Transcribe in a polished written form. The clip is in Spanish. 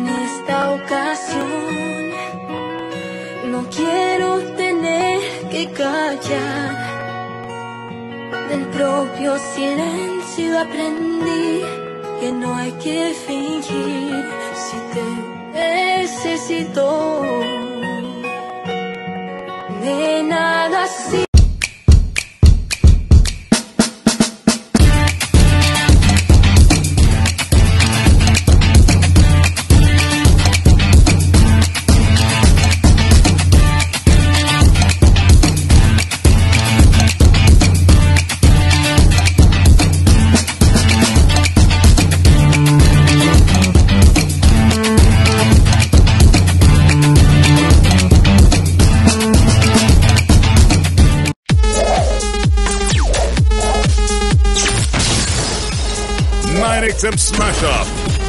en esta ocasión no quiero tener que callar. Del propio silencio aprendí que no hay que fingir. Si te necesito, de nada sirve. Panic Smash Up!